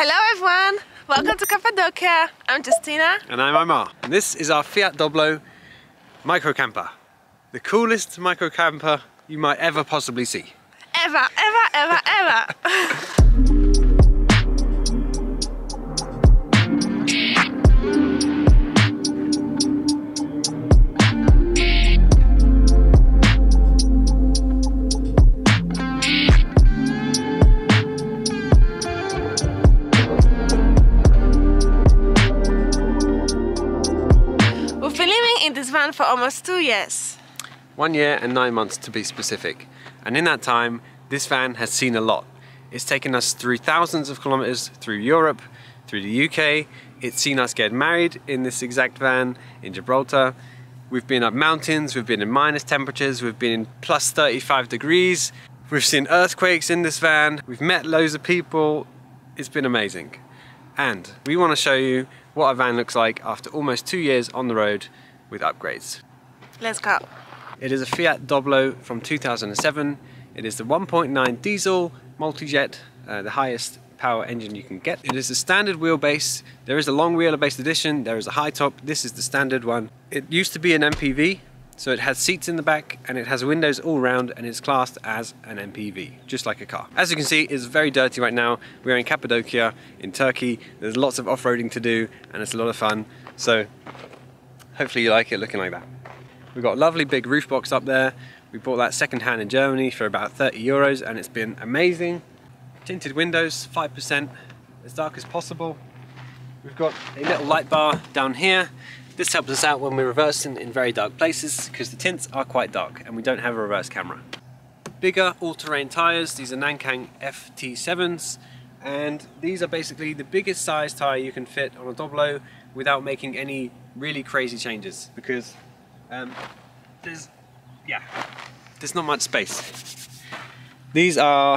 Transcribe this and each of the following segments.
Hello everyone, welcome to Cappadocia. I'm Justina. And I'm Omar. And this is our Fiat Doblo microcamper. The coolest microcamper you might ever possibly see. Ever, ever, ever, ever. For almost 2 years. 1 year and 9 months to be specific. And in that time, this van has seen a lot. It's taken us through thousands of kilometers through Europe, through the UK. It's seen us get married in this exact van in Gibraltar. We've been up mountains, we've been in minus temperatures, we've been in plus 35 degrees. We've seen earthquakes in this van. We've met loads of people. It's been amazing. And we want to show you what our van looks like after almost 2 years on the road with upgrades. Let's go. It is a Fiat Doblo from 2007. It is the 1.9 diesel multi-jet, the highest power engine you can get. It is a standard wheelbase. There is a long wheelbase edition. There is a high top. This is the standard one. It used to be an MPV, so it has seats in the back and it has windows all round and is classed as an MPV, just like a car. As you can see, it's very dirty right now. We're in Cappadocia in Turkey. There's lots of off-roading to do and it's a lot of fun. So hopefully you like it looking like that. We've got a lovely big roof box up there. We bought that second hand in Germany for about 30 euros and it's been amazing. Tinted windows, 5%, as dark as possible. We've got a little light bar down here. This helps us out when we're reversing in very dark places because the tints are quite dark and we don't have a reverse camera. Bigger all-terrain tires, these are Nankang FT7s. And these are basically the biggest size tire you can fit on a Doblo without making any really crazy changes because there's not much space. These are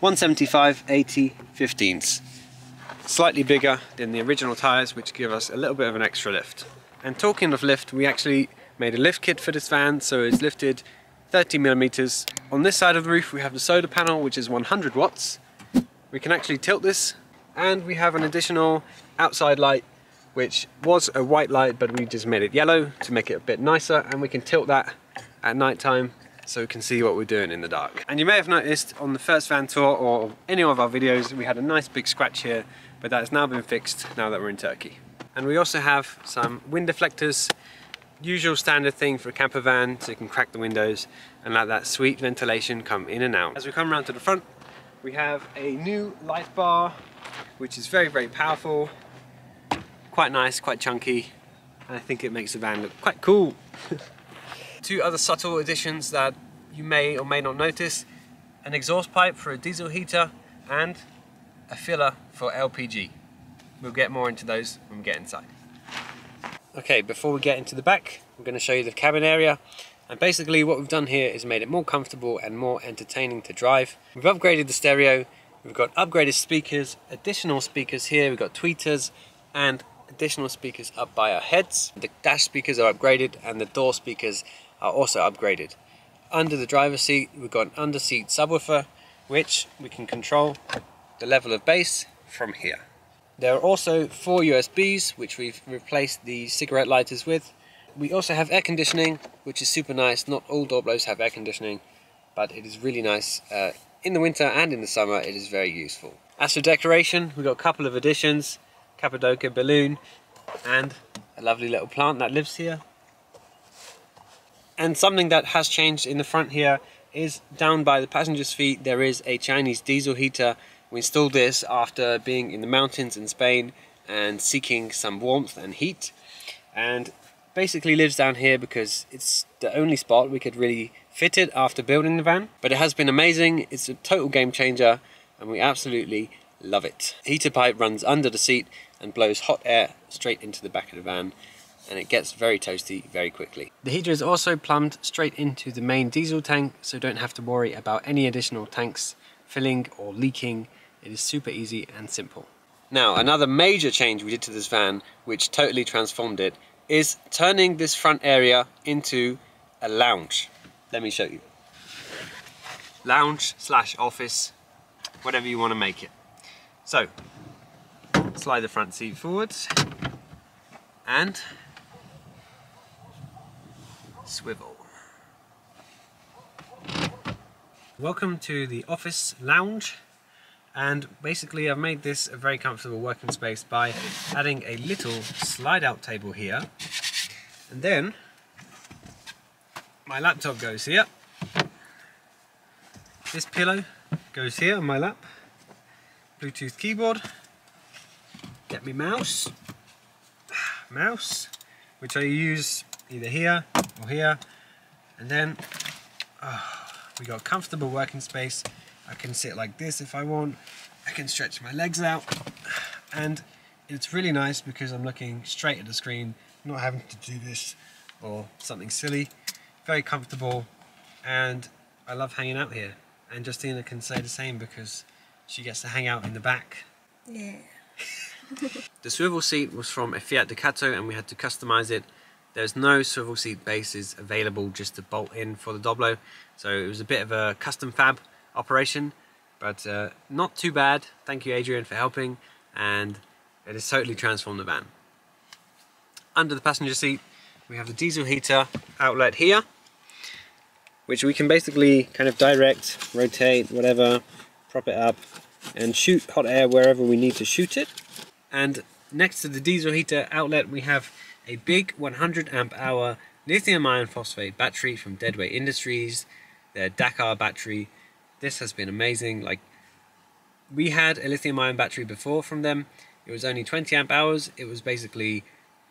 175 80 15s, slightly bigger than the original tires, which give us a little bit of an extra lift. And talking of lift, we actually made a lift kit for this van, so it's lifted 30 millimeters. On this side of the roof we have the solar panel, which is 100 watts. We can actually tilt this, and we have an additional outside light, which was a white light, but we just made it yellow to make it a bit nicer, and we can tilt that at night time so we can see what we're doing in the dark. And you may have noticed on the first van tour or any of our videos, we had a nice big scratch here, but that has now been fixed now that we're in Turkey. And we also have some wind deflectors, usual standard thing for a camper van, so you can crack the windows and let that sweet ventilation come in and out. As we come around to the front, we have a new light bar, which is very, very powerful. Quite nice, quite chunky, and I think it makes the van look quite cool. Two other subtle additions that you may or may not notice: an exhaust pipe for a diesel heater and a filler for LPG. We'll get more into those when we get inside. Okay, before we get into the back, I'm going to show you the cabin area. And basically what we've done here is made it more comfortable and more entertaining to drive. We've upgraded the stereo, we've got upgraded speakers, additional speakers here, we've got tweeters and additional speakers up by our heads. The dash speakers are upgraded and the door speakers are also upgraded. Under the driver's seat we've got an under-seat subwoofer, which we can control the level of bass from here. There are also 4 USBs, which we've replaced the cigarette lighters with. We also have air conditioning, which is super nice. Not all Doblos have air conditioning, but it is really nice. In the winter and in the summer it is very useful. As for decoration, we've got a couple of additions: Cappadocia balloon and a lovely little plant that lives here. And something that has changed in the front here is down by the passenger's feet there is a Chinese diesel heater. We installed this after being in the mountains in Spain and seeking some warmth and heat, and basically lives down here because it's the only spot we could really fit it after building the van. But it has been amazing, it's a total game changer and we absolutely love it. Heater pipe runs under the seat and blows hot air straight into the back of the van, and it gets very toasty very quickly. The heater is also plumbed straight into the main diesel tank, so don't have to worry about any additional tanks filling or leaking. It is super easy and simple. Now, another major change we did to this van, which totally transformed it, is turning this front area into a lounge. Let me show you. Lounge/office, whatever you want to make it. So, slide the front seat forwards and swivel. Welcome to the office lounge, and basically I've made this a very comfortable working space by adding a little slide out table here, and then my laptop goes here, this pillow goes here on my lap, Bluetooth keyboard, get me mouse, which I use either here or here, and then we got a comfortable working space. I can sit like this if I want, I can stretch my legs out, and it's really nice because I'm looking straight at the screen, not having to do this or something silly. Very comfortable, and I love hanging out here, and Justina can say the same because she gets to hang out in the back. Yeah. The swivel seat was from a Fiat Ducato and we had to customize it. There's no swivel seat bases available just to bolt in for the Doblo, so it was a bit of a custom fab operation, but not too bad. Thank you, Adrian, for helping, and it has totally transformed the van. Under the passenger seat we have the diesel heater outlet here, which we can basically kind of direct, rotate, whatever, prop it up and shoot hot air wherever we need to shoot it. And next to the diesel heater outlet we have a big 100 amp hour lithium iron phosphate battery from Deadweight Industries, their Dakar battery. This has been amazing. Like, we had a lithium ion battery before from them. It was only 20 amp hours. It was basically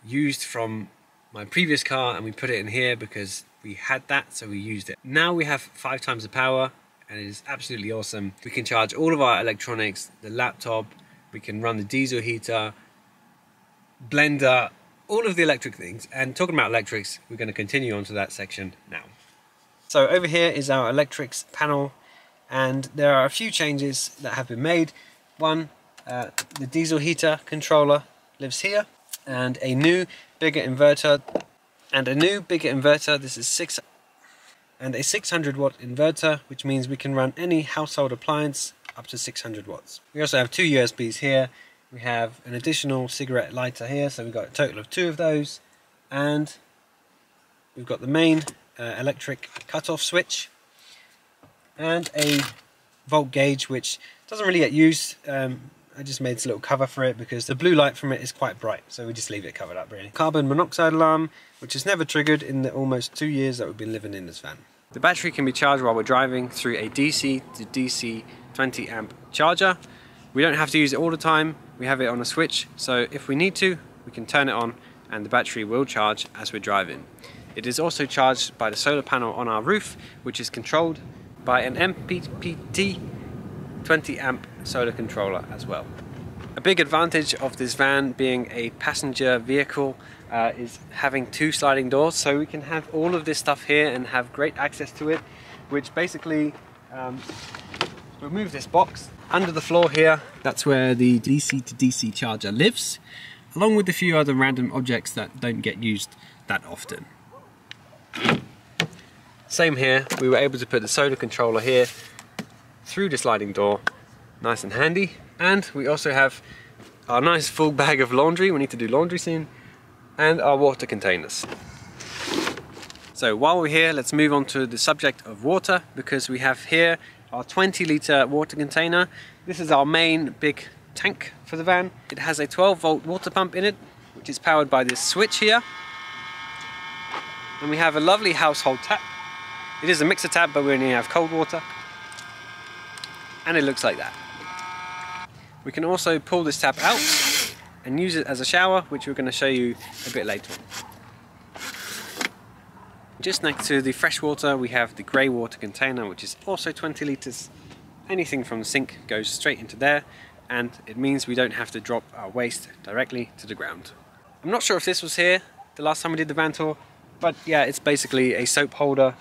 used from my previous car and we put it in here because we had that, so we used it. Now we have 5 times the power and it is absolutely awesome. We can charge all of our electronics, the laptop, we can run the diesel heater, blender, all of the electric things. And talking about electrics, we're going to continue on to that section now. So over here is our electrics panel, and there are a few changes that have been made. One, the diesel heater controller lives here, and a new bigger inverter, this is 600 watt inverter, which means we can run any household appliance up to 600 watts. We also have 2 USBs here, we have an additional cigarette lighter here, so we've got a total of 2 of those, and we've got the main electric cutoff switch, and a volt gauge which doesn't really get used. I just made this little cover for it because the blue light from it is quite bright, so we just leave it covered up really. Carbon monoxide alarm, which is never triggered in the almost 2 years that we've been living in this van. The battery can be charged while we're driving through a DC to DC 20 amp charger. We don't have to use it all the time, we have it on a switch, so if we need to we can turn it on and the battery will charge as we're driving. It is also charged by the solar panel on our roof, which is controlled by an MPPT 20 amp solar controller as well. A big advantage of this van being a passenger vehicle is having 2 sliding doors, so we can have all of this stuff here and have great access to it, which basically we'll move this box under the floor here. That's where the DC to DC charger lives, along with a few other random objects that don't get used that often. Same here, we were able to put the solar controller here through the sliding door, nice and handy. And we also have our nice full bag of laundry, we need to do laundry soon, and our water containers. So while we're here, let's move on to the subject of water, because we have here our 20 litre water container. This is our main big tank for the van. It has a 12 volt water pump in it, which is powered by this switch here. And we have a lovely household tap. It is a mixer tap, but we only have cold water. And it looks like that. We can also pull this tap out and use it as a shower, which we're going to show you a bit later on. Just next to the fresh water, we have the grey water container, which is also 20 litres. Anything from the sink goes straight into there, and it means we don't have to drop our waste directly to the ground. I'm not sure if this was here the last time we did the van tour, but yeah, it's basically a soap holder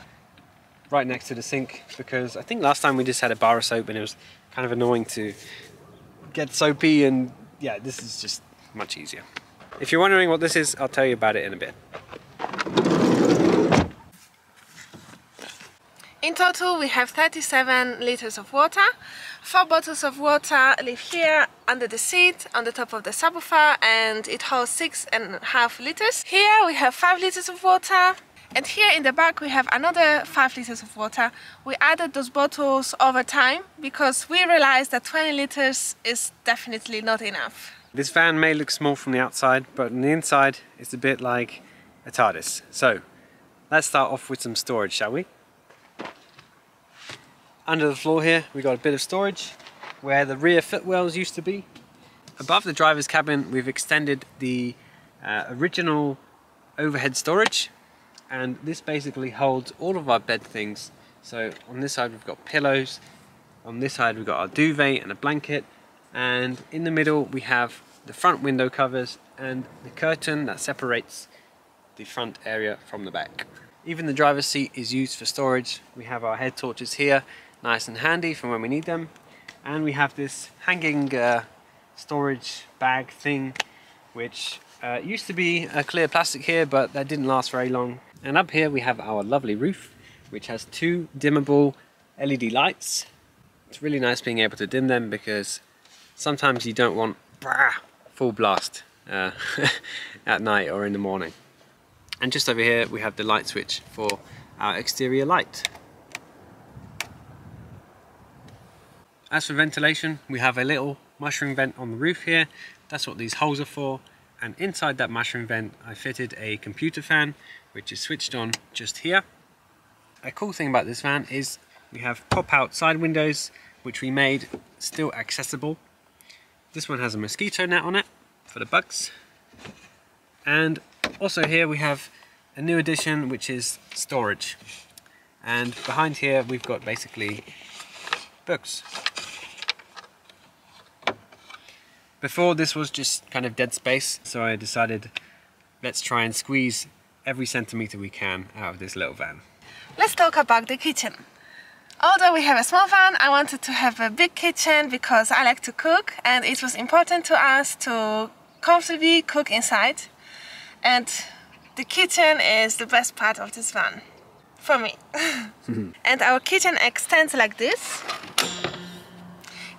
right next to the sink, because I think last time we just had a bar of soap and it was kind of annoying to get soapy, and yeah, this is just much easier. If you're wondering what this is, I'll tell you about it in a bit. In total we have 37 liters of water. 4 bottles of water live here under the seat on the top of the subwoofer, and it holds 6.5 liters. Here we have 5 liters of water, and here in the back we have another 5 liters of water. We added those bottles over time because we realized that 20 liters is definitely not enough. This van may look small from the outside, but on the inside it's a bit like a TARDIS. So let's start off with some storage, shall we? Under the floor here we got a bit of storage where the rear footwells used to be. Above the driver's cabin we've extended the original overhead storage, and this basically holds all of our bed things. So on this side we've got pillows, on this side we've got our duvet and a blanket, and in the middle we have the front window covers and the curtain that separates the front area from the back. Even the driver's seat is used for storage. We have our head torches here, nice and handy for when we need them, and we have this hanging storage bag thing which used to be a clear plastic here, but that didn't last very long. And up here we have our lovely roof, which has 2 dimmable LED lights. It's really nice being able to dim them because sometimes you don't want full blast at night or in the morning. And just over here we have the light switch for our exterior light. As for ventilation, we have a little mushroom vent on the roof here. That's what these holes are for. And inside that mushroom vent I fitted a computer fan which is switched on just here. A cool thing about this van is we have pop-out side windows which we made still accessible. This one has a mosquito net on it for the bugs. And also here we have a new addition which is storage. And behind here we've got basically books. Before this was just kind of dead space, so I decided let's try and squeeze every centimetre we can out of this little van. Let's talk about the kitchen. Although we have a small van, I wanted to have a big kitchen because I like to cook, and it was important to us to comfortably cook inside, and the kitchen is the best part of this van, for me. And our kitchen extends like this.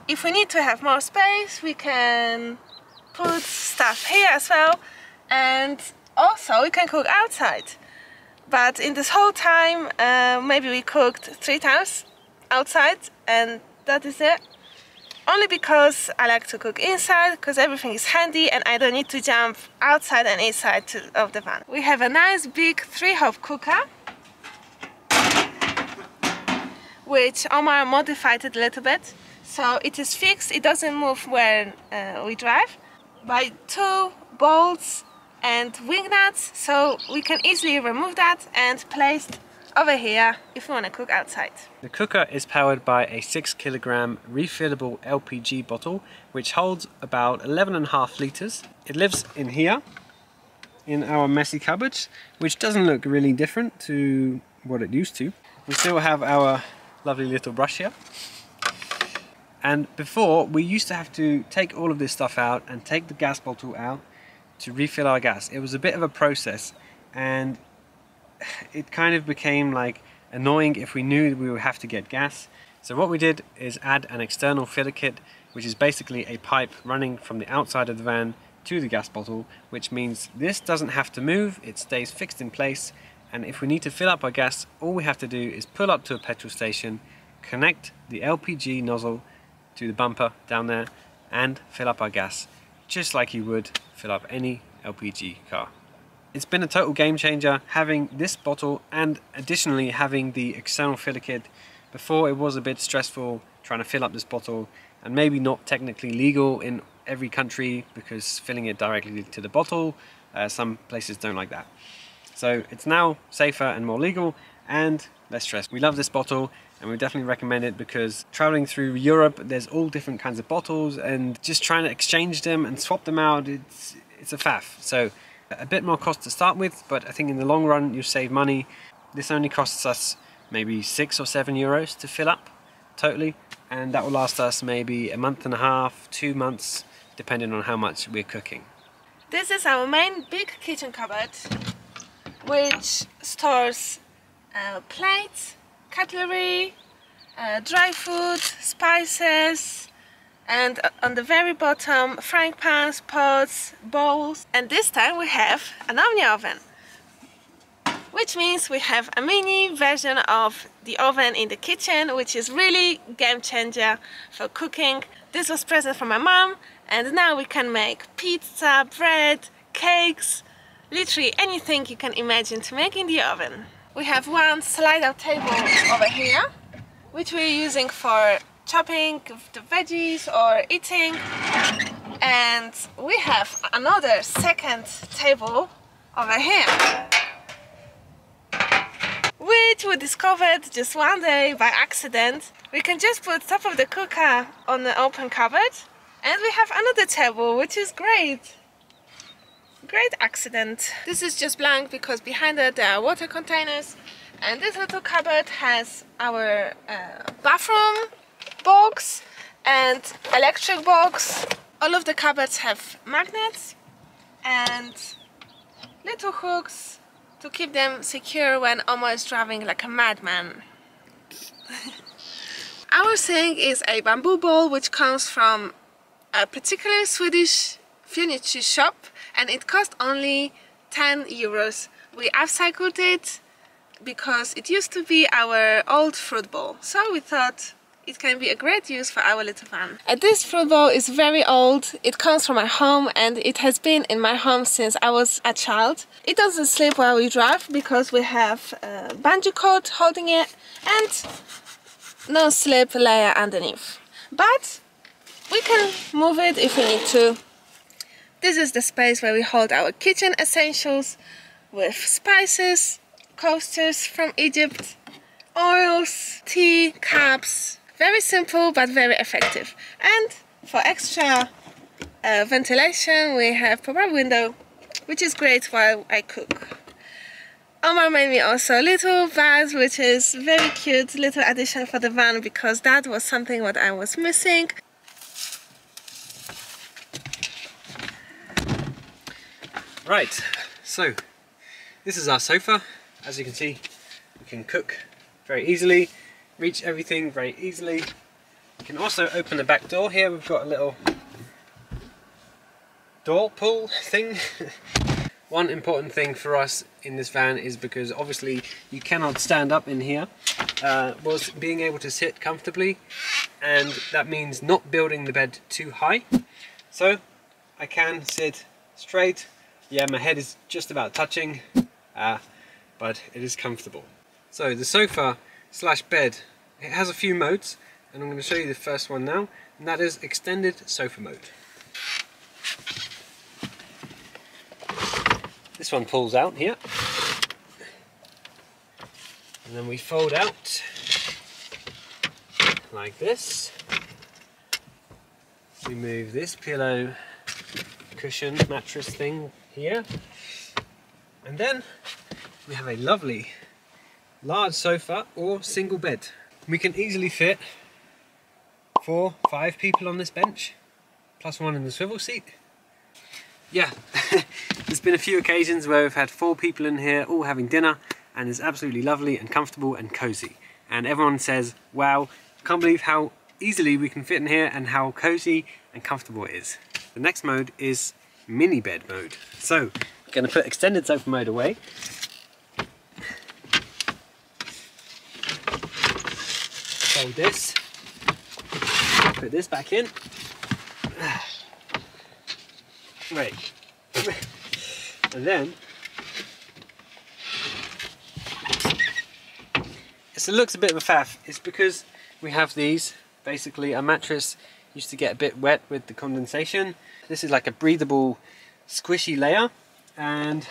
If we need to have more space, we can put stuff here as well, and also we can cook outside. But in this whole time, maybe we cooked 3 times outside, and that is it. Only because I like to cook inside, because everything is handy and I don't need to jump outside and inside of the van. We have a nice big 3-hob cooker, which Omar modified it a little bit. So it is fixed, it doesn't move when we drive, by 2 bolts and wing nuts, so we can easily remove that and place it over here if we want to cook outside. The cooker is powered by a 6 kilogram refillable LPG bottle which holds about 11.5 liters. It lives in here in our messy cupboards, which doesn't look really different to what it used to. We still have our lovely little brush here. And before, we used to have to take all of this stuff out and take the gas bottle out to refill our gas. It was a bit of a process, and it kind of became like annoying if we knew we would have to get gas. So what we did is add an external filler kit, which is basically a pipe running from the outside of the van to the gas bottle, which means this doesn't have to move, it stays fixed in place. And if we need to fill up our gas, all we have to do is pull up to a petrol station, connect the LPG nozzle to the bumper down there, and fill up our gas just like you would fill up any LPG car. It's been a total game changer having this bottle, and additionally having the external filler kit. Before, it was a bit stressful trying to fill up this bottle, and maybe not technically legal in every country because filling it directly to the bottle, some places don't like that. So it's now safer and more legal and less stress. We love this bottle, and we definitely recommend it because traveling through Europe, there's all different kinds of bottles, and just trying to exchange them and swap them out, it's a faff. So a bit more cost to start with, but I think in the long run you'll save money. This only costs us maybe 6 or 7 euros to fill up totally, and that will last us maybe a month and a half, 2 months, depending on how much we're cooking. This is our main big kitchen cupboard, which stores plates, cutlery, dry food, spices, and on the very bottom frying pans, pots, bowls. And this time we have an Omnia oven, which means we have a mini version of the oven in the kitchen, which is really game changer for cooking. This was present from my mom, and now we can make pizza, bread, cakes, literally anything you can imagine to make in the oven. We have one slide-out table over here, which we're using for chopping the veggies or eating. And we have another second table over here, which we discovered just one day by accident. We can just put top of the cooker on the open cupboard, and we have another table, which is great. Great accident. This is just blank because behind it there are water containers, and this little cupboard has our bathroom box and electric box. All of the cupboards have magnets and little hooks to keep them secure when Omar is driving like a madman. Our thing is a bamboo ball, which comes from a particular Swedish furniture shop, and it cost only 10 euros. We upcycled it because it used to be our old fruit bowl, so we thought it can be a great use for our little van. And this fruit bowl is very old. It comes from my home, and it has been in my home since I was a child. It doesn't sleep while we drive because we have a bungee cord holding it and no sleep layer underneath. But we can move it if we need to. This is the space where we hold our kitchen essentials with spices, coasters from Egypt, oils, tea, cups. Very simple but very effective. And for extra ventilation we have pop-up window, which is great while I cook. Omar made me also a little vase, which is very cute little addition for the van, because that was something what I was missing. Right, so this is our sofa. As you can see, we can cook very easily, reach everything very easily. You can also open the back door. Here we've got a little door pull thing. One important thing for us in this van is, because obviously you cannot stand up in here, was being able to sit comfortably, and that means not building the bed too high. So I can sit straight. Yeah, my head is just about touching, but it is comfortable. So the sofa slash bed, it has a few modes, and I'm going to show you the first one now, and that is extended sofa mode. This one pulls out here, and then we fold out like this. We move this pillow, cushion, mattress thing here, and then we have a lovely large sofa or single bed. We can easily fit 4-5 people on this bench, plus one in the swivel seat. Yeah, there's been a few occasions where we've had 4 people in here all having dinner, and it's absolutely lovely and comfortable and cozy. And everyone says, wow, can't believe how easily we can fit in here and how cozy and comfortable it is. The next mode is mini bed mode. So, I'm going to put extended sofa mode away. Fold this, put this back in. Right. And then it looks a bit of a faff. It's because we have these. Basically, our mattress used to get a bit wet with the condensation. This is like a breathable, squishy layer, and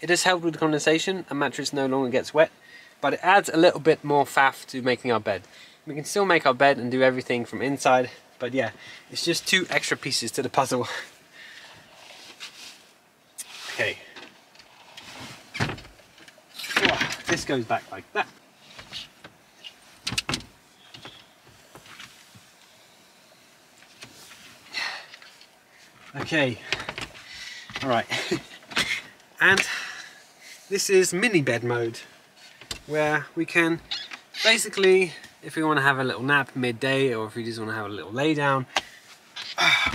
it has helped with the condensation. Our mattress no longer gets wet, but it adds a little bit more faff to making our bed. We can still make our bed and do everything from inside, but yeah, it's just 2 extra pieces to the puzzle. Okay. This goes back like that. Okay, all right. And this is mini bed mode, where we can Basically, if we want to have a little nap midday, or if we just want to have a little lay down,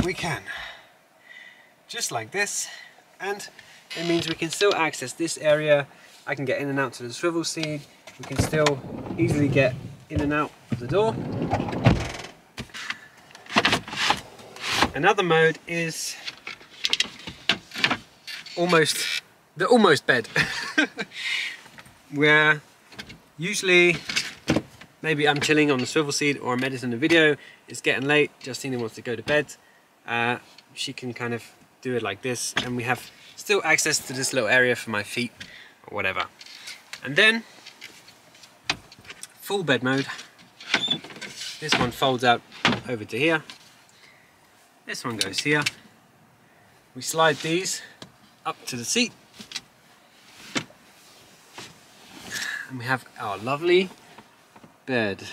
we can. Just like this, and it means we can still access this area. I can get in and out to the swivel seat. We can still easily get in and out of the door. Another mode is the almost bed, where usually maybe I'm chilling on the swivel seat or I'm editing a video. It's getting late. Justina wants to go to bed. She can kind of do it like this, and we have still access to this little area for my feet or whatever. And then full bed mode. This one folds out over to here. This one goes here. We slide these up to the seat, and we have our lovely bed.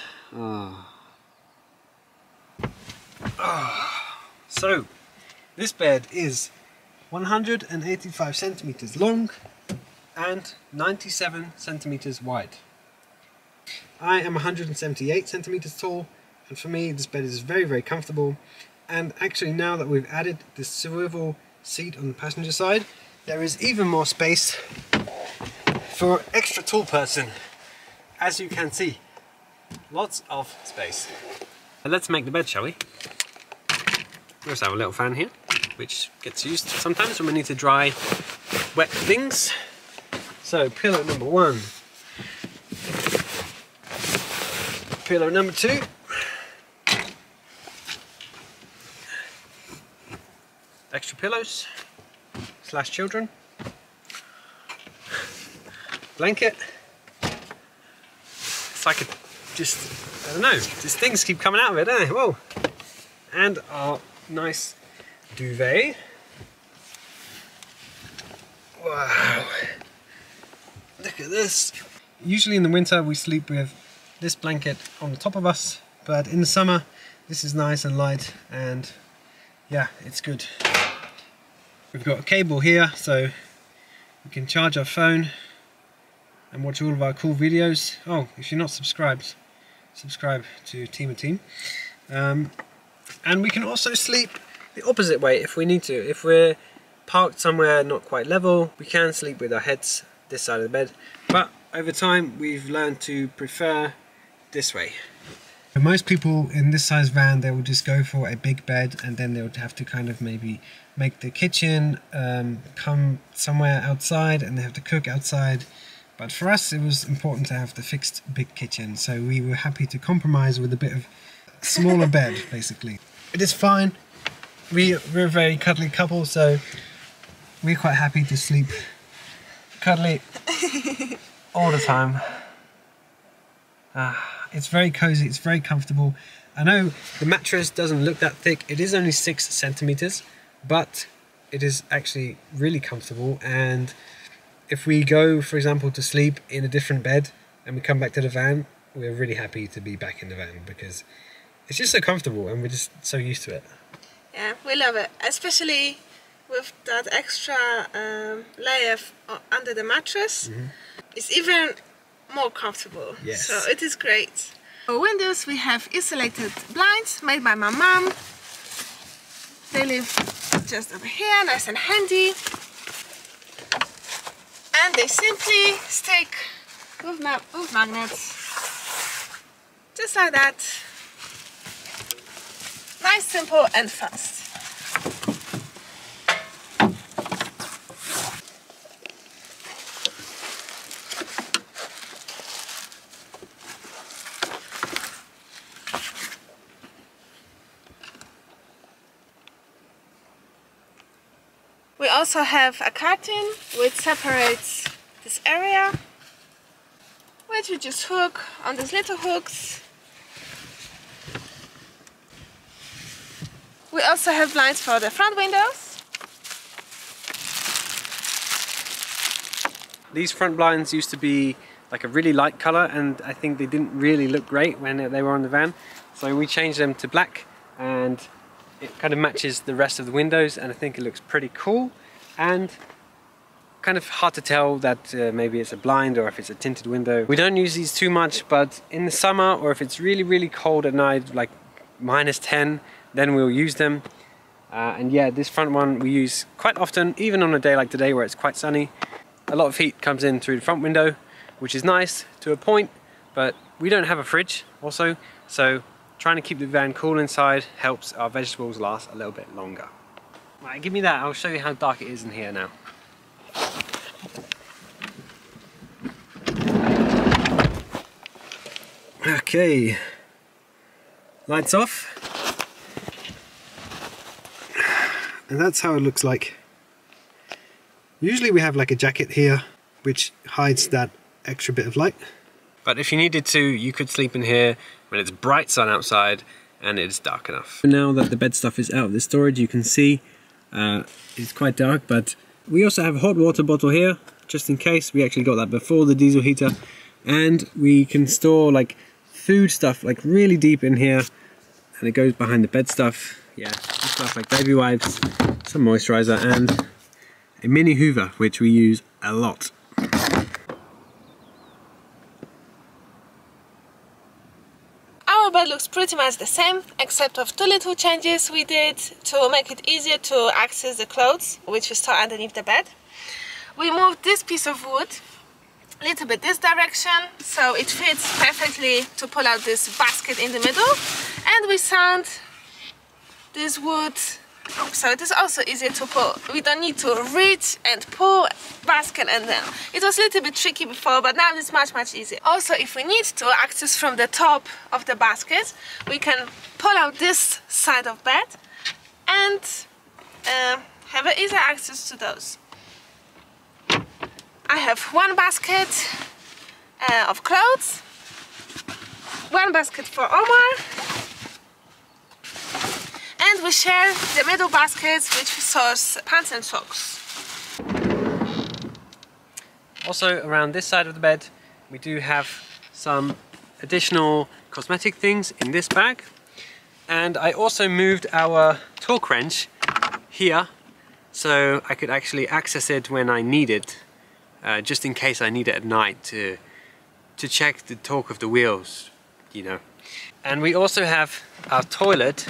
So this bed is 185 centimeters long and 97 centimeters wide. I am 178 centimeters tall, and for me this bed is very, very comfortable. And actually, now that we've added the swivel seat on the passenger side, there is even more space for extra tall person. As you can see, lots of space. But let's make the bed, shall we? We also have a little fan here, which gets used sometimes when we need to dry wet things. So pillow number one. Pillow number two. Extra pillows / children. Blanket. It's like a, I don't know, just things keep coming out of it, don't they? Whoa. And our nice duvet. Wow. Look at this. Usually in the winter we sleep with this blanket on the top of us, but in the summer this is nice and light, and yeah, it's good. We've got a cable here, so we can charge our phone and watch all of our cool videos. Oh, if you're not subscribed, subscribe to Team. And we can also sleep the opposite way if we need to. If we're parked somewhere not quite level, we can sleep with our heads this side of the bed. But over time, we've learned to prefer this way. For most people in this size van, they will just go for a big bed, and then they would have to kind of maybe make the kitchen, come somewhere outside, and they have to cook outside. But for us, it was important to have the fixed big kitchen, so we were happy to compromise with a bit of smaller bed, basically. It is fine. We're a very cuddly couple, so we're quite happy to sleep cuddly all the time. It's very cozy, it's very comfortable. I know the mattress doesn't look that thick, it is only 6 centimeters, but it is actually really comfortable. And if we go, for example, to sleep in a different bed and we come back to the van, we're really happy to be back in the van because it's just so comfortable and we're just so used to it. Yeah, we love it, especially with that extra layer under the mattress. Mm-hmm. It's even more comfortable. Yes. So it is great. For windows, we have insulated blinds made by my mum. They live just over here, nice and handy. And they simply stick with magnets, just like that. Nice, simple and fast. We also have a curtain which separates this area, which we just hook on these little hooks. We also have blinds for the front windows. These front blinds used to be like a really light color, and I think they didn't really look great when they were on the van. So we changed them to black, and it kind of matches the rest of the windows, and I think it looks pretty cool. And Kind of hard to tell that maybe it's a blind or if it's a tinted window. We don't use these too much, but in the summer or if it's really, really cold at night, like -10, then we'll use them. And yeah, this front one we use quite often, even on a day like today where it's quite sunny. A lot of heat comes in through the front window, which is nice to a point, but we don't have a fridge also, so trying to keep the van cool inside helps our vegetables last a little bit longer. Right, give me that, I'll show you how dark it is in here now. Okay, lights off. And that's how it looks like. Usually we have like a jacket here which hides that extra bit of light. But if you needed to, you could sleep in here when it's bright sun outside and it's dark enough. Now that the bed stuff is out of the storage, you can see it's quite dark, but we also have a hot water bottle here just in case. We actually got that before the diesel heater, and we can store like food stuff like really deep in here, and it goes behind the bed stuff. Yeah, stuff like baby wipes, some moisturizer, and a mini Hoover, which we use a lot. Our bed looks pretty much the same, except of two little changes we did to make it easier to access the clothes, which we store underneath the bed. We moved this piece of wood a little bit this direction, so it fits perfectly to pull out this basket in the middle, and we sand this wood, so it is also easier to pull. We don't need to reach and pull basket and then. It was a little bit tricky before, but now it's much, much easier. Also, if we need to access from the top of the basket, we can pull out this side of bed and have an easier access to those. I have one basket of clothes, one basket for Omar, and we share the middle baskets, which we source pants and socks. Also, around this side of the bed, we do have some additional cosmetic things in this bag. And I also moved our torque wrench here, so I could actually access it when I need it, just in case I need it at night to check the torque of the wheels, you know. And we also have our toilet,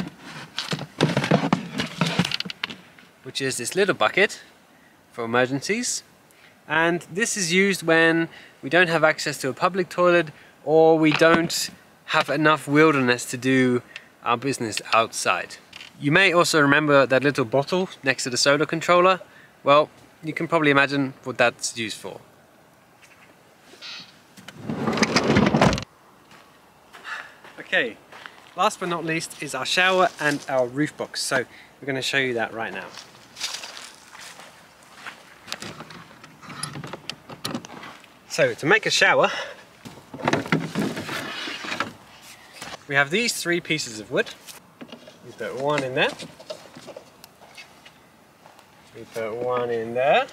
which is this little bucket for emergencies, and this is used when we don't have access to a public toilet or we don't have enough wilderness to do our business outside. You may also remember that little bottle next to the solar controller. Well, you can probably imagine what that's used for. Okay, last but not least is our shower and our roof box, so we're going to show you that right now. So to make a shower, we have these three pieces of wood. We put one in there. We put one in there.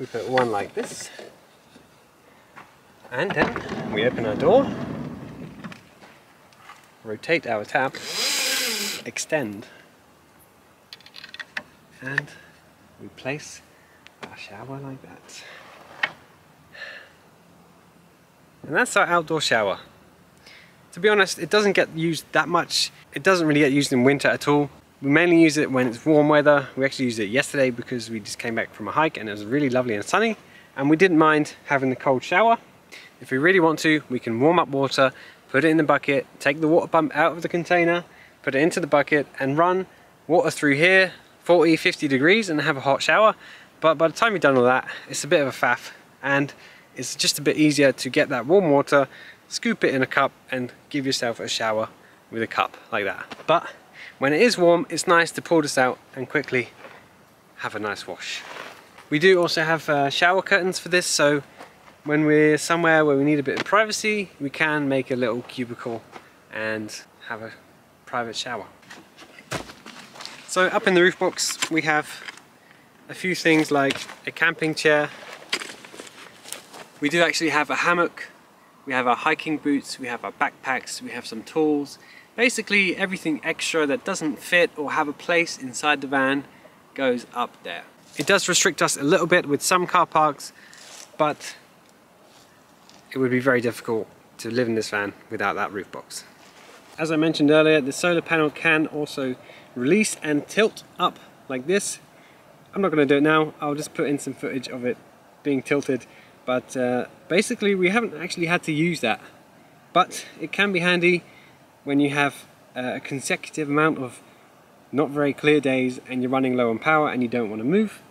We put one like this. And then we open our door, rotate our tap, extend, and we place our shower like that. And that's our outdoor shower. To be honest, it doesn't get used that much. It doesn't really get used in winter at all. We mainly use it when it's warm weather. We actually used it yesterday because we just came back from a hike and it was really lovely and sunny, and we didn't mind having the cold shower. If we really want to, we can warm up water, put it in the bucket, take the water pump out of the container, put it into the bucket and run water through here 40-50 degrees and have a hot shower. But by the time you've done all that, it's a bit of a faff, and it's just a bit easier to get that warm water, scoop it in a cup and give yourself a shower with a cup like that. But when it is warm, it's nice to pull this out and quickly have a nice wash. We do also have shower curtains for this, so when we're somewhere where we need a bit of privacy, we can make a little cubicle and have a private shower. So up in the roof box we have a few things like a camping chair. We do actually have a hammock, we have our hiking boots, we have our backpacks, we have some tools. Basically everything extra that doesn't fit or have a place inside the van goes up there. It does restrict us a little bit with some car parks, but it would be very difficult to live in this van without that roof box. As I mentioned earlier, the solar panel can also release and tilt up like this. I'm not going to do it now, I'll just put in some footage of it being tilted, but basically we haven't actually had to use that, but it can be handy when you have a consecutive amount of not very clear days and you're running low on power and you don't want to move.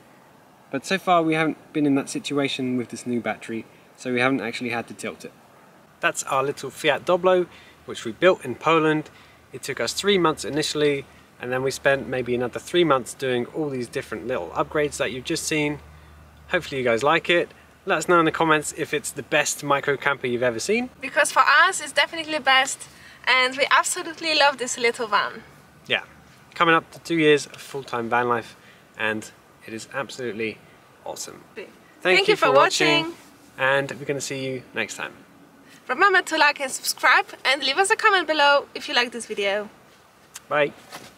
But so far we haven't been in that situation with this new battery, so we haven't actually had to tilt it. That's our little Fiat Doblo, which we built in Poland. It took us 3 months initially, and then we spent maybe another 3 months doing all these different little upgrades that you've just seen. Hopefully you guys like it. Let us know in the comments if it's the best micro camper you've ever seen. Because for us it's definitely the best, and we absolutely love this little van. Yeah, coming up to 2 years of full-time van life, and it is absolutely awesome. Thank you for watching, and we're going to see you next time. Remember to like and subscribe, and leave us a comment below if you like this video. Bye.